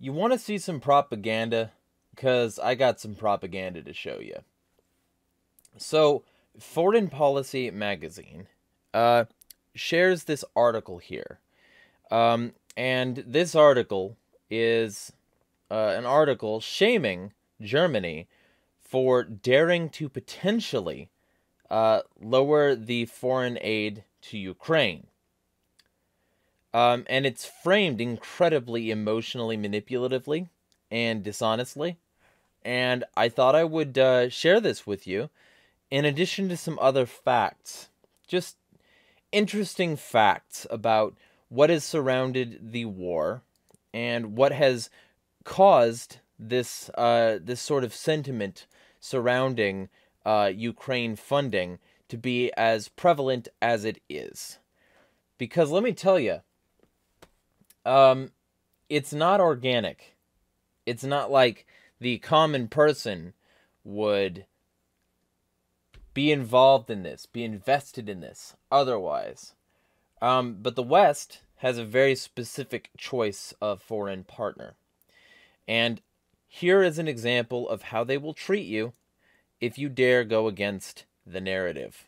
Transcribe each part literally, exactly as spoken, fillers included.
You want to see some propaganda? Because I got some propaganda to show you. So, Foreign Policy magazine uh, shares this article here. Um, and this article is uh, an article shaming Germany for daring to potentially uh, lower the foreign aid to Ukraine. Um, and it's framed incredibly emotionally, manipulatively, and dishonestly. And I thought I would uh, share this with you, in addition to some other facts. Just interesting facts about what has surrounded the war, and what has caused this, uh, this sort of sentiment surrounding uh, Ukraine funding to be as prevalent as it is. Because let me tell you, Um, it's not organic. It's not like the common person would be involved in this, be invested in this otherwise. Um, but the West has a very specific choice of foreign partner. And here is an example of how they will treat you if you dare go against the narrative.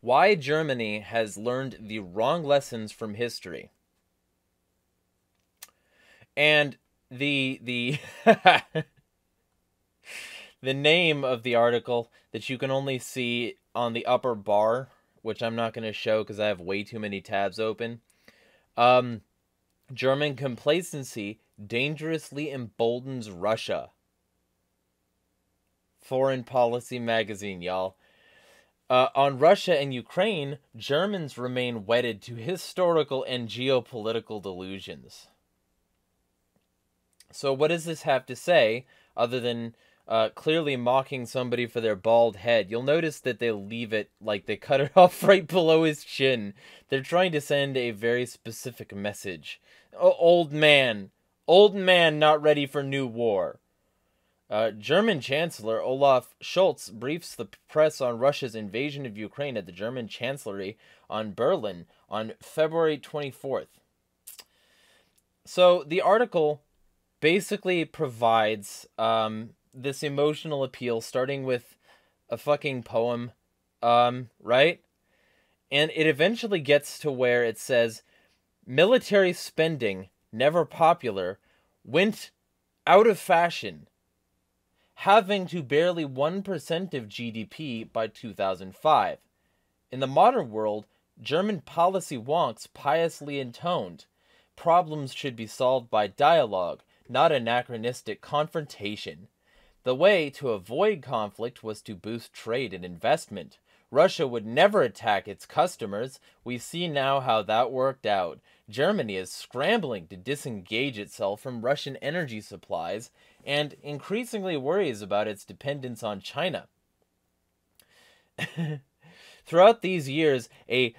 Why Germany has learned the wrong lessons from history. And the the the name of the article that you can only see on the upper bar, which I'm not going to show because I have way too many tabs open. Um, German complacency dangerously emboldens Russia. Foreign Policy magazine, y'all. Uh, on Russia and Ukraine, Germans remain wedded to historical and geopolitical delusions. So what does this have to say, other than uh, clearly mocking somebody for their bald head? You'll notice that they leave it, like they cut it off right below his chin. They're trying to send a very specific message. Oh, old man. Old man not ready for new war. Uh, German Chancellor Olaf Scholz briefs the press on Russia's invasion of Ukraine at the German Chancellery on Berlin on February twenty-fourth. So the article basically provides um, this emotional appeal, starting with a fucking poem, um, right? And it eventually gets to where it says, military spending, never popular, went out of fashion, having to barely one percent of G D P by two thousand five. In the modern world, German policy wonks piously intoned, problems should be solved by dialogue, not anachronistic confrontation. The way to avoid conflict was to boost trade and investment. Russia would never attack its customers. We see now how that worked out. Germany is scrambling to disengage itself from Russian energy supplies and increasingly worries about its dependence on China. Throughout these years, a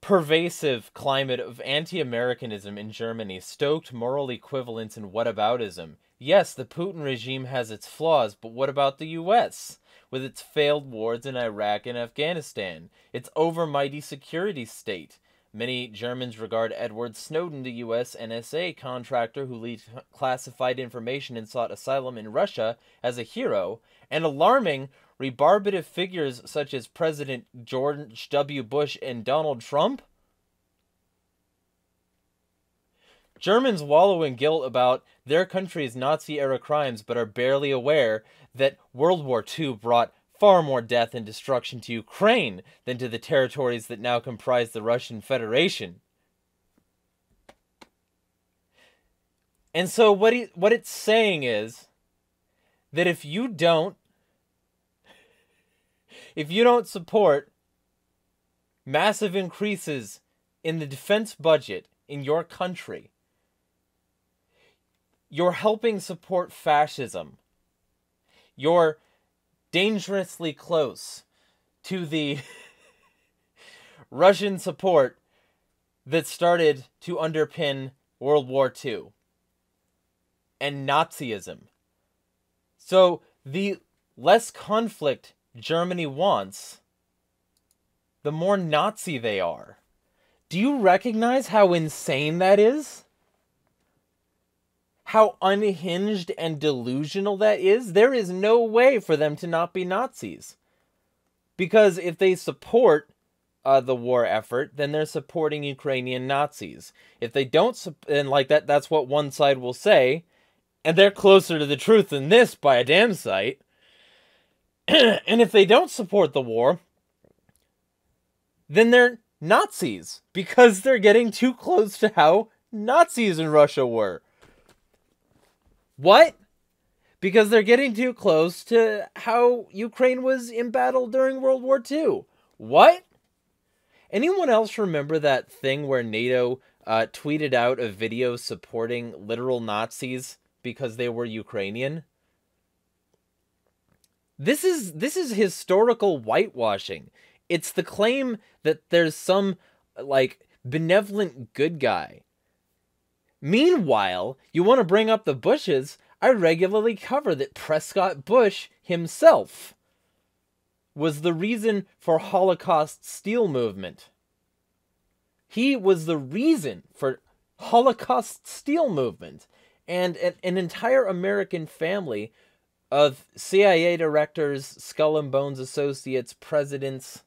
pervasive climate of anti-Americanism in Germany stoked moral equivalence and whataboutism. Yes, the Putin regime has its flaws, but what about the U S? With its failed wars in Iraq and Afghanistan, its overmighty security state. Many Germans regard Edward Snowden, the U S N S A contractor who leaked classified information and sought asylum in Russia, as a hero, and alarming, rebarbative figures such as President George W. Bush and Donald Trump? Germans wallow in guilt about their country's Nazi-era crimes, but are barely aware that World War Two brought far more death and destruction to Ukraine than to the territories that now comprise the Russian Federation. And so what he, what it's saying is that if you don't if you don't support massive increases in the defense budget in your country, you're helping support fascism. You're dangerously close to the Russian support that started to underpin World War Two and Nazism. So the less conflict Germany wants, the more Nazi they are. Do you recognize how insane that is? how unhinged and delusional that is? There is no way for them to not be Nazis. Because if they support uh, the war effort, then they're supporting Ukrainian Nazis. If they don't, and like that, that's what one side will say, and they're closer to the truth than this by a damn sight. And if they don't support the war, then they're Nazis, because they're getting too close to how Nazis in Russia were. What? Because they're getting too close to how Ukraine was embattled during World War Two. What? Anyone else remember that thing where NATO uh, tweeted out a video supporting literal Nazis because they were Ukrainian? This is, this is historical whitewashing. It's the claim that there's some, like, benevolent good guy. Meanwhile, you want to bring up the Bushes, I regularly cover that Prescott Bush himself was the reason for Holocaust steel movement. He was the reason for Holocaust steel movement. And an entire American family of C I A directors, Skull and Bones associates, presidents,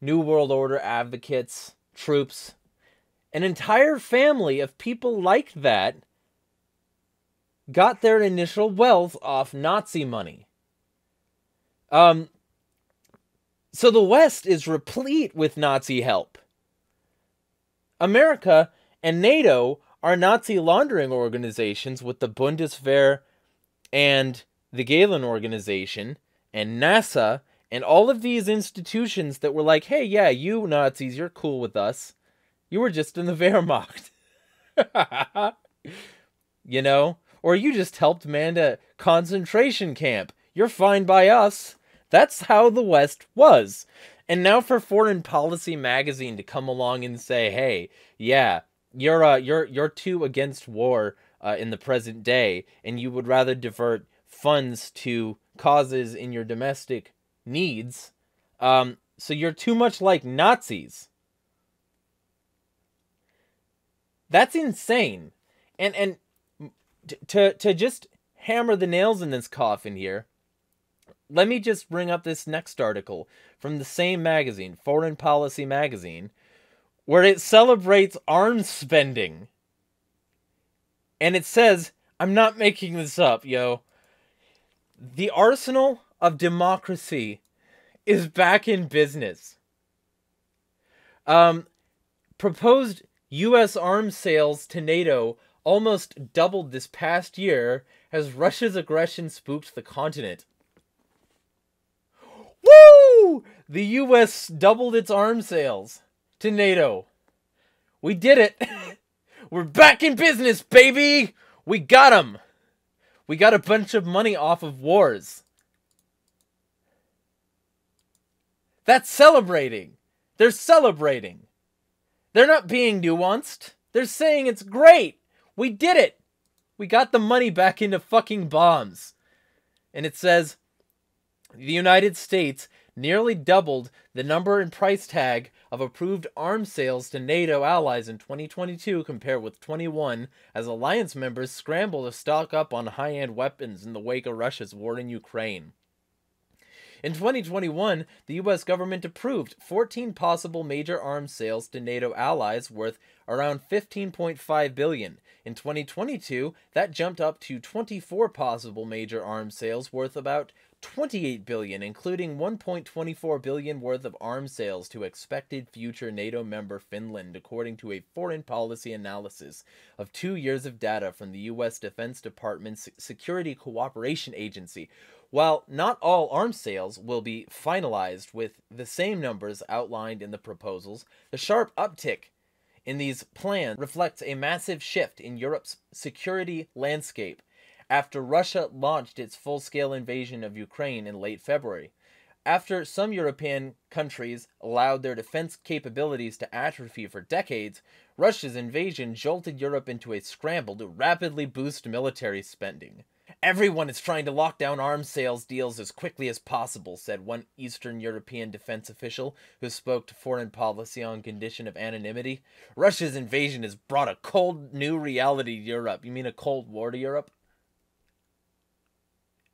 New World Order advocates, troops, an entire family of people like that got their initial wealth off Nazi money. Um, so the West is replete with Nazi help. America and NATO are Nazi laundering organizations with the Bundeswehr and the Galen Organization and NASA and all of these institutions that were like, hey, yeah, you Nazis, you're cool with us. You were just in the Wehrmacht. You know? Or you just helped man a concentration camp. You're fine by us. That's how the West was. And now for Foreign Policy magazine to come along and say, hey, yeah, you're uh, you're you're too against war uh, in the present day, and you would rather divert funds to causes in your domestic needs. Um, so you're too much like Nazis. That's insane. And and to to just hammer the nails in this coffin here, let me just bring up this next article from the same magazine, Foreign Policy magazine, where it celebrates arms spending. And it says, I'm not making this up, yo. The arsenal of democracy is back in business. Um, proposed U S arms sales to NATO almost doubled this past year as Russia's aggression spooked the continent. Woo! The U S doubled its arms sales to NATO. We did it. We're back in business, baby. We got them. We got a bunch of money off of wars. That's celebrating. They're celebrating. They're not being nuanced. They're saying it's great. We did it. We got the money back into fucking bombs. And it says, the United States nearly doubled the number and price tag of approved arms sales to NATO allies in twenty twenty-two compared with twenty-one as alliance members scramble to stock up on high-end weapons in the wake of Russia's war in Ukraine. In twenty twenty-one, the U S government approved fourteen possible major arms sales to NATO allies worth around fifteen point five billion dollars. In twenty twenty-two, that jumped up to twenty-four possible major arms sales worth about twenty-eight billion dollars, including one point two four billion dollars worth of arms sales to expected future NATO member Finland, according to a foreign policy analysis of two years of data from the U S Defense Department's Security Cooperation Agency. While not all arms sales will be finalized with the same numbers outlined in the proposals, the sharp uptick in these plans reflects a massive shift in Europe's security landscape after Russia launched its full-scale invasion of Ukraine in late February. After some European countries allowed their defense capabilities to atrophy for decades, Russia's invasion jolted Europe into a scramble to rapidly boost military spending. Everyone is trying to lock down arms sales deals as quickly as possible, said one Eastern European defense official who spoke to Foreign Policy on condition of anonymity. Russia's invasion has brought a cold new reality to Europe. You mean a Cold War to Europe?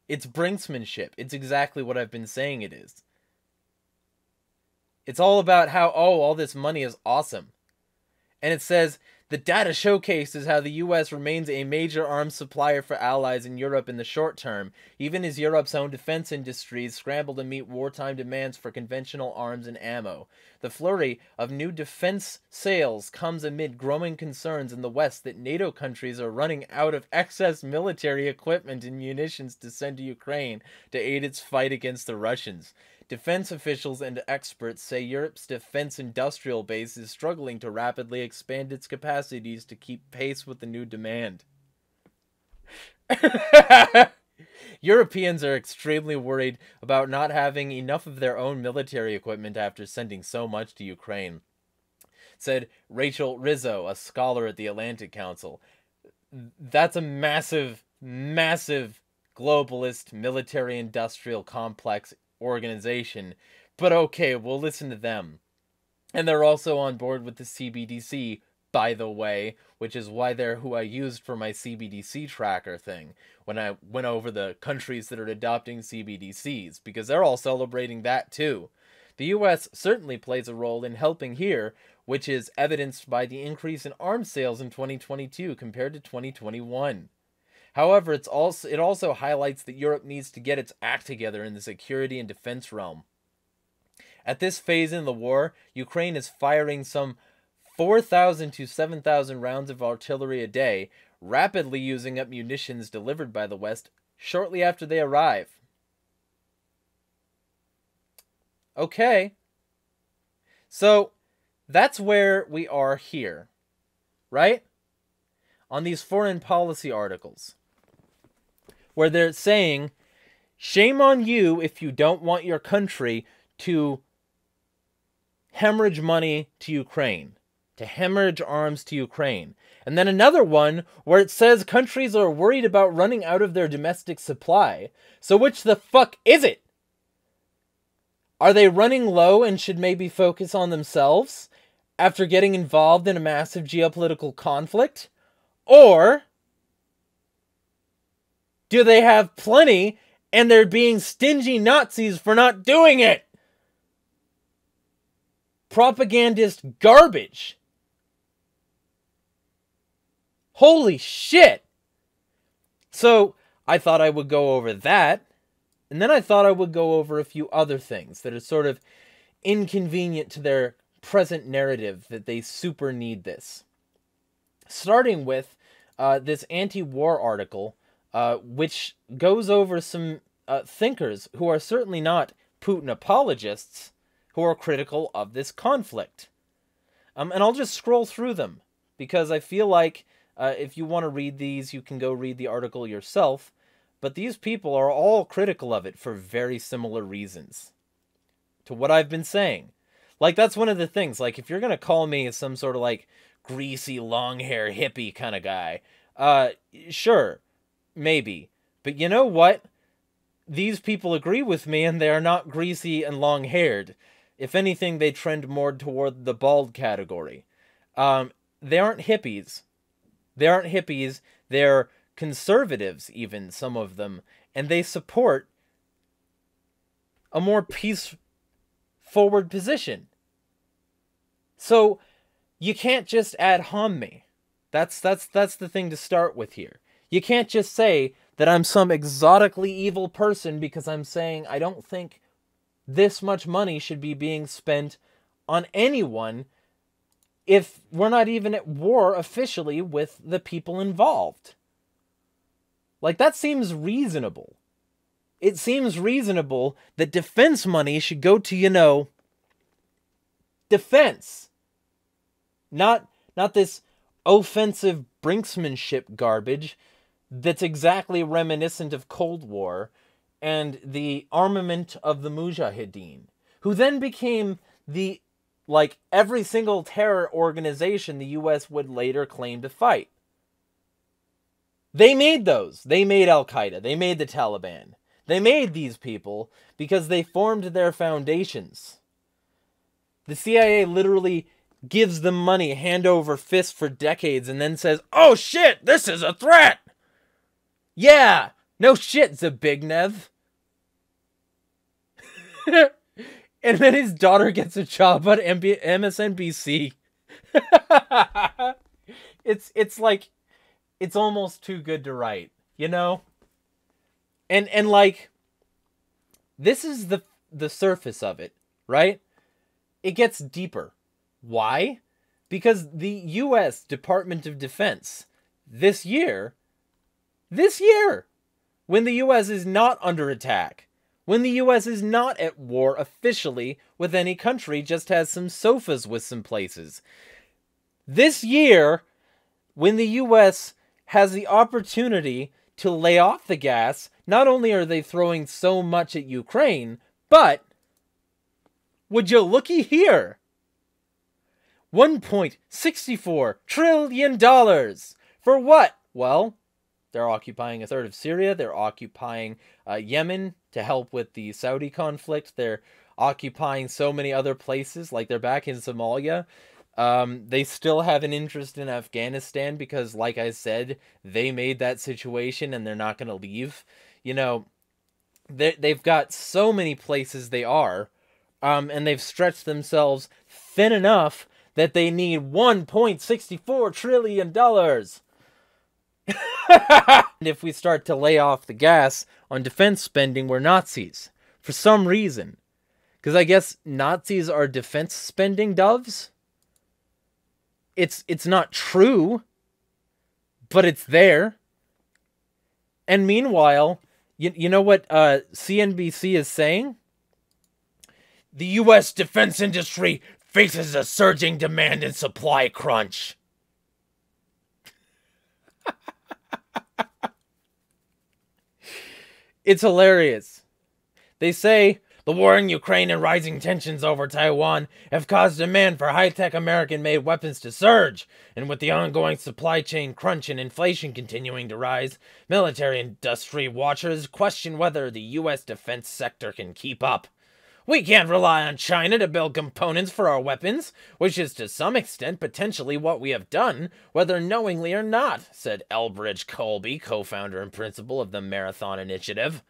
It's brinksmanship. It's exactly what I've been saying it is. It's all about how, oh, all this money is awesome. And it says, the data showcases how the U S remains a major arms supplier for allies in Europe in the short term, even as Europe's own defense industries scramble to meet wartime demands for conventional arms and ammo. The flurry of new defense sales comes amid growing concerns in the West that NATO countries are running out of excess military equipment and munitions to send to Ukraine to aid its fight against the Russians. Defense officials and experts say Europe's defense industrial base is struggling to rapidly expand its capacities to keep pace with the new demand. Europeans are extremely worried about not having enough of their own military equipment after sending so much to Ukraine, said Rachel Rizzo, a scholar at the Atlantic Council. That's a massive, massive globalist military-industrial complex organization, but okay, we'll listen to them. And they're also on board with the C B D C, by the way, which is why they're who I used for my C B D C tracker thing when I went over the countries that are adopting C B D Cs, because they're all celebrating that too. The U S certainly plays a role in helping here, which is evidenced by the increase in arms sales in twenty twenty-two compared to twenty twenty-one. However, it's also, it also highlights that Europe needs to get its act together in the security and defense realm. At this phase in the war, Ukraine is firing some four thousand to seven thousand rounds of artillery a day, rapidly using up munitions delivered by the West shortly after they arrive. Okay. So, that's where we are here, right? On these foreign policy articles, where they're saying, shame on you if you don't want your country to hemorrhage money to Ukraine, to hemorrhage arms to Ukraine. And then another one where it says countries are worried about running out of their domestic supply. So which the fuck is it? Are they running low and should maybe focus on themselves after getting involved in a massive geopolitical conflict? Or do they have plenty and they're being stingy Nazis for not doing it? Propagandist garbage. Holy shit. So I thought I would go over that. And then I thought I would go over a few other things that are sort of inconvenient to their present narrative that they super need this. Starting with uh, this anti-war article, uh, which goes over some uh, thinkers who are certainly not Putin apologists, who are critical of this conflict. Um, and I'll just scroll through them, because I feel like uh, if you want to read these, you can go read the article yourself. But these people are all critical of it for very similar reasons to what I've been saying. Like, that's one of the things. Like, if you're going to call me some sort of, like, greasy, long-hair, hippie kind of guy. Uh, sure, maybe. But you know what? These people agree with me, and they are not greasy and long-haired. If anything, they trend more toward the bald category. Um, they aren't hippies. They aren't hippies. They're conservatives, even, some of them. And they support a more peace-forward position. So you can't just ad hom me. That's, that's, that's the thing to start with here. You can't just say that I'm some exotically evil person because I'm saying I don't think this much money should be being spent on anyone if we're not even at war officially with the people involved. Like, that seems reasonable. It seems reasonable that defense money should go to, you know, defense. Not not this offensive brinksmanship garbage that's exactly reminiscent of Cold War and the armament of the Mujahideen, who then became the, like, every single terror organization the U S would later claim to fight. They made those. They made Al Qaeda. They made the Taliban. They made these people because they formed their foundations. The C I A literally gives them money hand over fist for decades and then says, "Oh shit, this is a threat." Yeah, no shit, Zbigniew. And then his daughter gets a job on M S N B C. It's it's like, it's almost too good to write, you know? And and like, this is the the surface of it, right? It gets deeper. Why? Because the U S Department of Defense this year, this year, when the U S is not under attack, when the U S is not at war officially with any country, just has some sofas with some places. This year, when the U S has the opportunity to lay off the gas, not only are they throwing so much at Ukraine, but would you looky here? one point six four trillion dollars. For what? Well, they're occupying a third of Syria. They're occupying uh, Yemen to help with the Saudi conflict. They're occupying so many other places, like they're back in Somalia. Um, they still have an interest in Afghanistan because, like I said, they made that situation and they're not going to leave. You know, they, they've got so many places they are, um, and they've stretched themselves thin enough that they need one point six four trillion dollars. And if we start to lay off the gas on defense spending, we're Nazis. For some reason. Because I guess Nazis are defense spending doves? It's it's not true, but it's there. And meanwhile, you, you know what uh, C N B C is saying? The U S defense industry faces a surging demand and supply crunch. It's hilarious. They say, the war in Ukraine and rising tensions over Taiwan have caused demand for high-tech American-made weapons to surge, and with the ongoing supply chain crunch and inflation continuing to rise, military industry watchers question whether the U S defense sector can keep up. We can't rely on China to build components for our weapons, which is to some extent potentially what we have done, whether knowingly or not, said Elbridge Colby, co-founder and principal of the Marathon Initiative.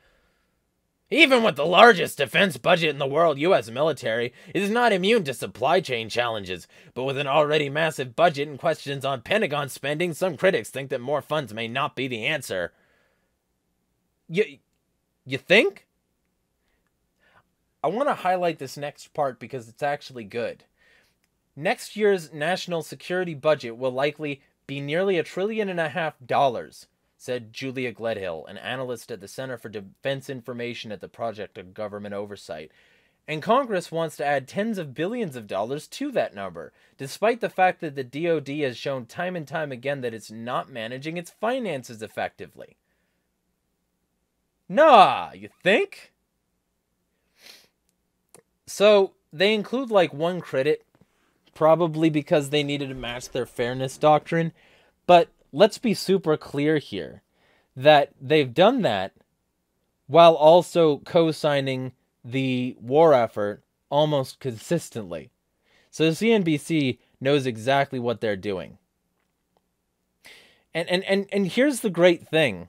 Even with the largest defense budget in the world, U S military is not immune to supply chain challenges. But with an already massive budget and questions on Pentagon spending, some critics think that more funds may not be the answer. You, you think? I want to highlight this next part because it's actually good. Next year's national security budget will likely be nearly a trillion and a half dollars. Said Julia Gledhill, an analyst at the Center for Defense Information at the Project of Government Oversight. And Congress wants to add tens of billions of dollars to that number, despite the fact that the D O D has shown time and time again that it's not managing its finances effectively. Nah, you think? So, they include like one credit, probably because they needed to match their fairness doctrine, but let's be super clear here that they've done that while also co-signing the war effort almost consistently. So C N B C knows exactly what they're doing. And and and and here's the great thing.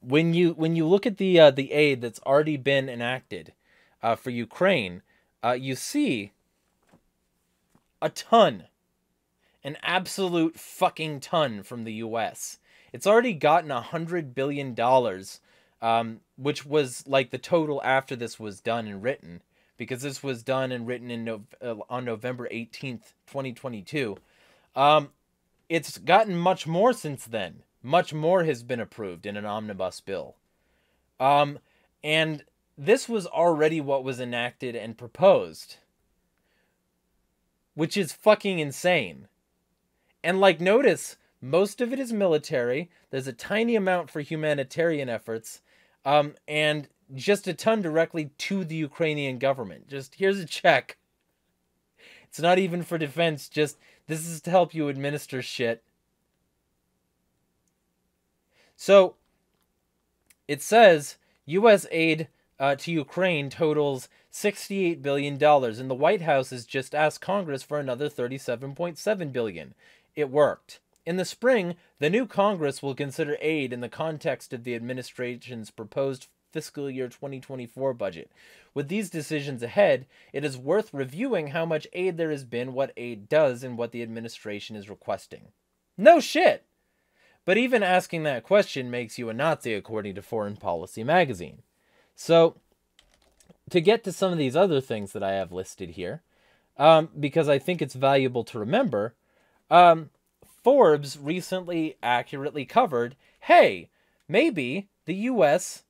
When you when you look at the uh, the aid that's already been enacted uh, for Ukraine, uh, you see a ton. An absolute fucking ton from the U S. It's already gotten a hundred billion dollars, um, which was like the total after this was done and written, because this was done and written in no uh, on November eighteenth, twenty twenty-two. Um, it's gotten much more since then. Much more has been approved in an omnibus bill, um, and this was already what was enacted and proposed, which is fucking insane. And, like, notice, most of it is military. There's a tiny amount for humanitarian efforts. Um, and just a ton directly to the Ukrainian government. Just, here's a check. It's not even for defense. Just, this is to help you administer shit. So it says U S aid uh, to Ukraine totals sixty-eight billion dollars, and the White House has just asked Congress for another thirty-seven point seven billion dollars. It worked. In the spring, the new Congress will consider aid in the context of the administration's proposed fiscal year twenty twenty-four budget. With these decisions ahead, it is worth reviewing how much aid there has been, what aid does, and what the administration is requesting. No shit! But even asking that question makes you a Nazi, according to Foreign Policy magazine. So, to get to some of these other things that I have listed here, um, because I think it's valuable to remember, um, Forbes recently accurately covered, hey, maybe the U S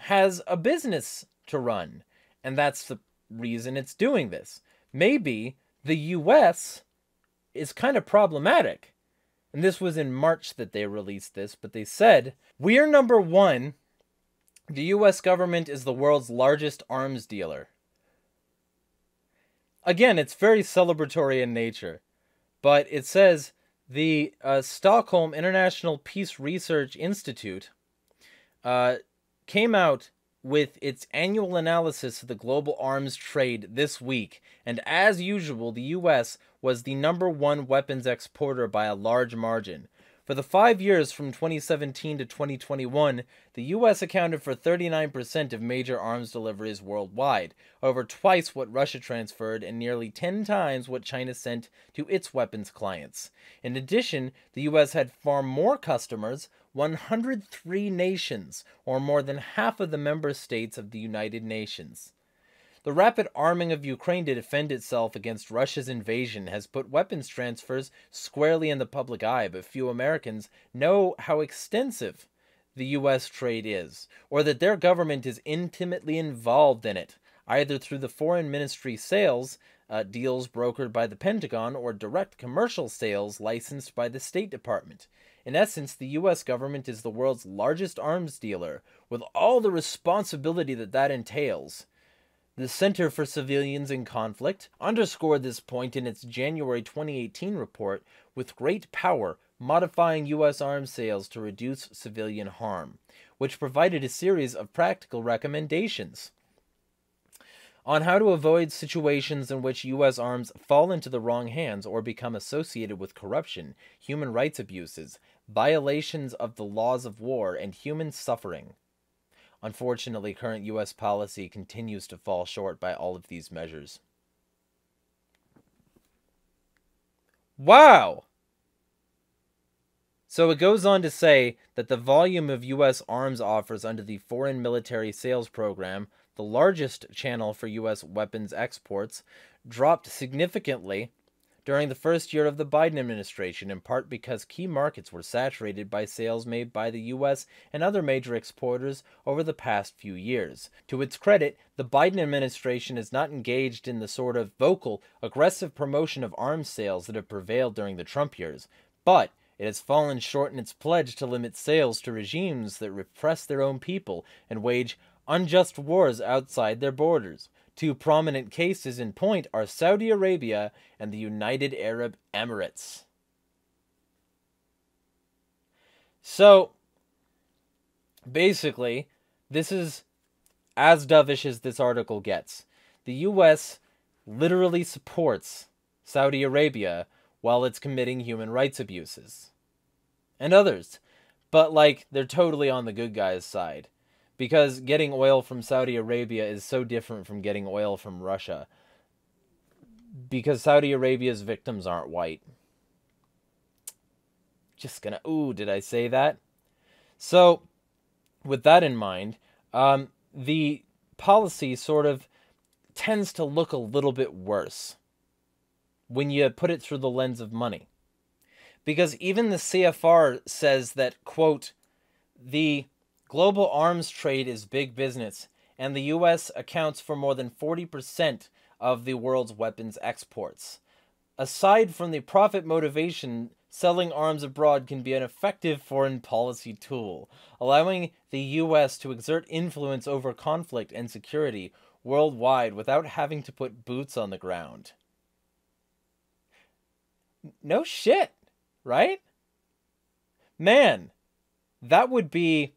has a business to run, and that's the reason it's doing this. Maybe the U S is kind of problematic. And this was in March that they released this, but they said, we are number one. The U S government is the world's largest arms dealer. Again, it's very celebratory in nature, but it says, the uh, Stockholm International Peace Research Institute uh, came out with its annual analysis of the global arms trade this week. And as usual, the U S was the number one weapons exporter by a large margin. For the five years from twenty seventeen to twenty twenty-one, the U S accounted for thirty-nine percent of major arms deliveries worldwide, over twice what Russia transferred and nearly ten times what China sent to its weapons clients. In addition, the U S had far more customers, one hundred three nations, or more than half of the member states of the United Nations. The rapid arming of Ukraine to defend itself against Russia's invasion has put weapons transfers squarely in the public eye, but few Americans know how extensive the U S trade is, or that their government is intimately involved in it, either through the foreign ministry sales uh, deals brokered by the Pentagon or direct commercial sales licensed by the State Department. In essence, the U S government is the world's largest arms dealer, with all the responsibility that that entails. The Center for Civilians in Conflict underscored this point in its January twenty eighteen report, with great power modifying U S arms sales to reduce civilian harm, which provided a series of practical recommendations on how to avoid situations in which U S arms fall into the wrong hands or become associated with corruption, human rights abuses, violations of the laws of war, and human suffering. Unfortunately, current U S policy continues to fall short by all of these measures. Wow! So it goes on to say that the volume of U S arms offers under the Foreign Military Sales Program, the largest channel for U S weapons exports, dropped significantly during the first year of the Biden administration, in part because key markets were saturated by sales made by the U S and other major exporters over the past few years. To its credit, the Biden administration is not engaged in the sort of vocal, aggressive promotion of arms sales that have prevailed during the Trump years, but it has fallen short in its pledge to limit sales to regimes that repress their own people and wage unjust wars outside their borders. Two prominent cases in point are Saudi Arabia and the United Arab Emirates. So, basically, this is as dovish as this article gets. The U S literally supports Saudi Arabia while it's committing human rights abuses. And others. But, like, they're totally on the good guys' side. Because getting oil from Saudi Arabia is so different from getting oil from Russia. Because Saudi Arabia's victims aren't white. Just gonna... Ooh, did I say that? So, with that in mind, um, the policy sort of tends to look a little bit worse when you put it through the lens of money. Because even the C F R says that, quote, the global arms trade is big business, and the U S accounts for more than forty percent of the world's weapons exports. Aside from the profit motivation, selling arms abroad can be an effective foreign policy tool, allowing the U S to exert influence over conflict and security worldwide without having to put boots on the ground. No shit, right? Man, that would be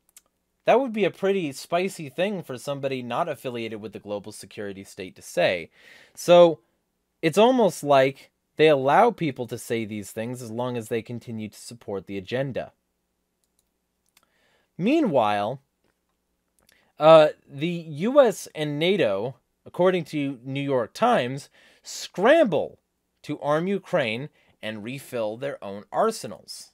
that would be a pretty spicy thing for somebody not affiliated with the global security state to say. So it's almost like they allow people to say these things as long as they continue to support the agenda. Meanwhile, uh, the U S and NATO, according to New York Times, scramble to arm Ukraine and refill their own arsenals.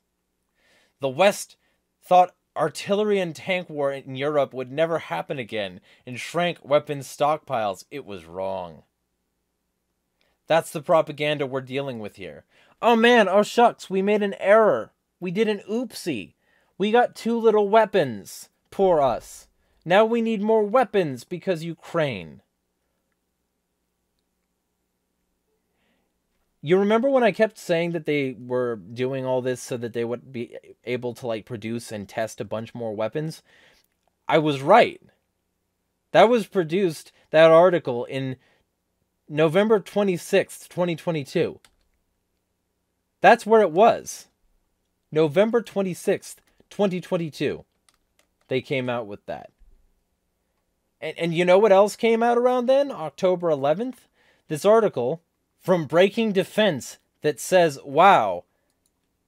The West thought artillery and tank war in Europe would never happen again and shrank weapons stockpiles. It was wrong. That's the propaganda we're dealing with here. Oh man, oh shucks, we made an error. We did an oopsie. We got too little weapons. Poor us. Now we need more weapons because Ukraine. You remember when I kept saying that they were doing all this so that they would be able to, like, produce and test a bunch more weapons? I was right. That was produced, that article, in November twenty-sixth, twenty twenty-two. That's where it was. November twenty-sixth, twenty twenty-two. They came out with that. And, and you know what else came out around then? October eleventh? This article from Breaking Defense that says, wow,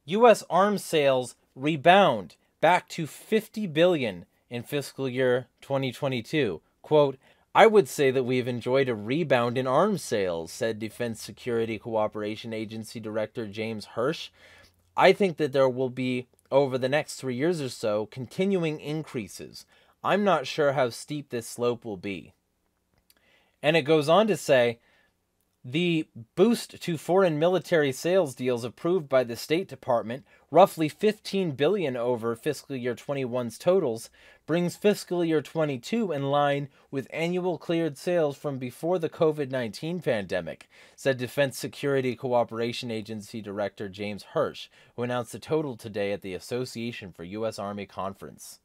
U S arms sales rebound back to fifty billion dollars in fiscal year twenty twenty-two. Quote, I would say that we've enjoyed a rebound in arms sales, said Defense Security Cooperation Agency Director James Hirsch. I think that there will be, over the next three years or so, continuing increases. I'm not sure how steep this slope will be. And it goes on to say, the boost to foreign military sales deals approved by the State Department, roughly fifteen billion dollars over fiscal year twenty-one's totals, brings fiscal year twenty-two in line with annual cleared sales from before the COVID nineteen pandemic, said Defense Security Cooperation Agency Director James Hirsch, who announced the total today at the Association for U S Army Conference.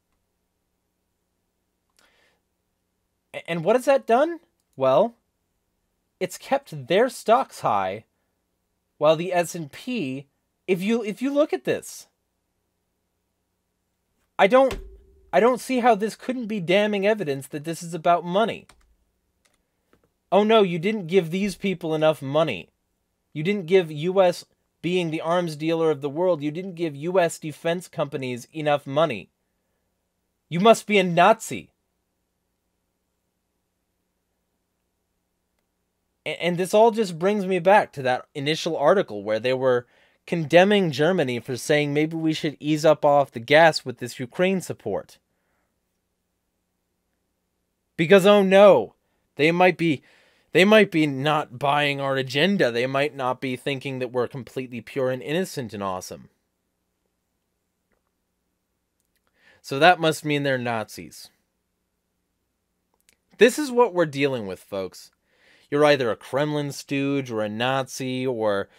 And what has that done? Well, it's kept their stocks high, while the S and P, if you if you look at this, I don't I don't see how this couldn't be damning evidence that this is about money. Oh no, you didn't give these people enough money. You didn't give U S being the arms dealer of the world, you didn't give U S defense companies enough money. You must be a Nazi. And this all just brings me back to that initial article where they were condemning Germany for saying maybe we should ease up off the gas with this Ukraine support. Because, oh no, they might be, they might be not buying our agenda. They might not be thinking that we're completely pure and innocent and awesome. So that must mean they're Nazis. This is what we're dealing with, folks. You're either a Kremlin stooge or a Nazi or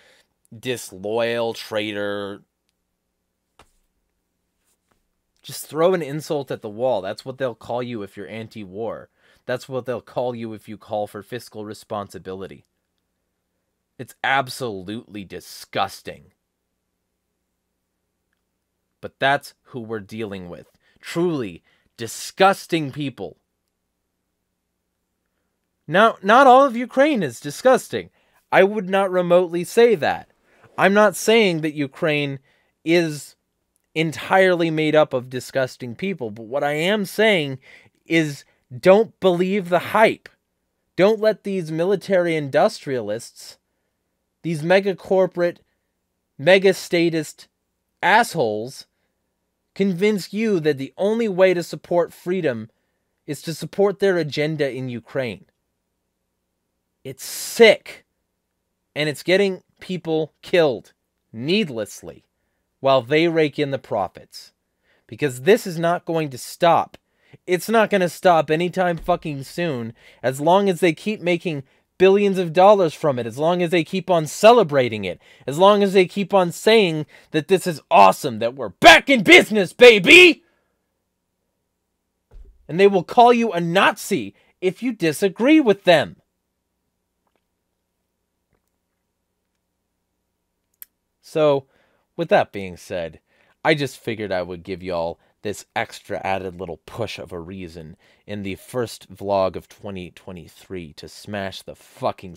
disloyal traitor. Just throw an insult at the wall. That's what they'll call you if you're anti-war. That's what they'll call you if you call for fiscal responsibility. It's absolutely disgusting. But that's who we're dealing with. Truly disgusting people. Now, not all of Ukraine is disgusting. I would not remotely say that. I'm not saying that Ukraine is entirely made up of disgusting people, but what I am saying is don't believe the hype. Don't let these military industrialists, these mega-corporate, mega-statist assholes convince you that the only way to support freedom is to support their agenda in Ukraine. It's sick, and it's getting people killed needlessly while they rake in the profits, because this is not going to stop. It's not going to stop anytime fucking soon as long as they keep making billions of dollars from it, as long as they keep on celebrating it, as long as they keep on saying that this is awesome, that we're back in business, baby! And they will call you a Nazi if you disagree with them. So, with that being said, I just figured I would give y'all this extra added little push of a reason in the first vlog of twenty twenty-three to smash the fucking